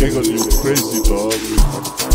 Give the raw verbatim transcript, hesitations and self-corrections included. Giggling, you crazy dog.